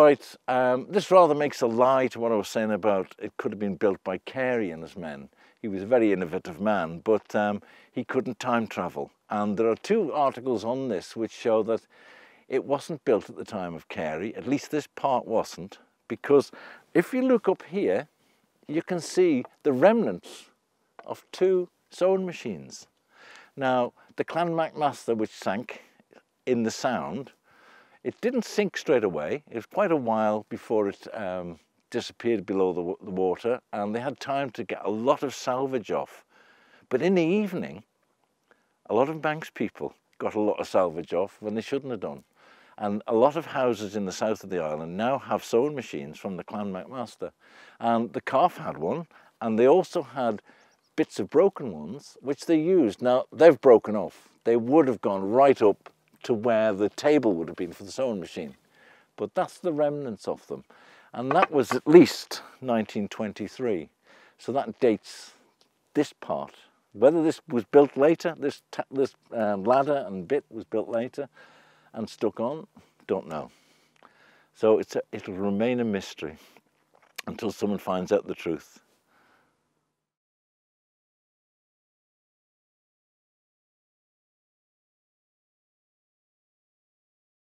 Right, this rather makes a lie to what I was saying about it could have been built by Carey and his men. He was a very innovative man, but he couldn't time travel. And there are two articles on this which show that it wasn't built at the time of Carey, at least this part wasn't, because if you look up here, you can see the remnants of two sewing machines. Now, the Clan MacMaster, which sank in the Sound, it didn't sink straight away. It was quite a while before it disappeared below the water, and they had time to get a lot of salvage off. But in the evening, a lot of Banks people got a lot of salvage off when they shouldn't have done. And a lot of houses in the south of the island now have sewing machines from the Clan MacMaster. And the Calf had one, and they also had bits of broken ones, which they used. Now, they've broken off. They would have gone right up to where the table would have been for the sewing machine. But that's the remnants of them. And that was at least 1923. So that dates this part. Whether this was built later, this ladder and bit was built later and stuck on, don't know. So it'll remain a mystery until someone finds out the truth.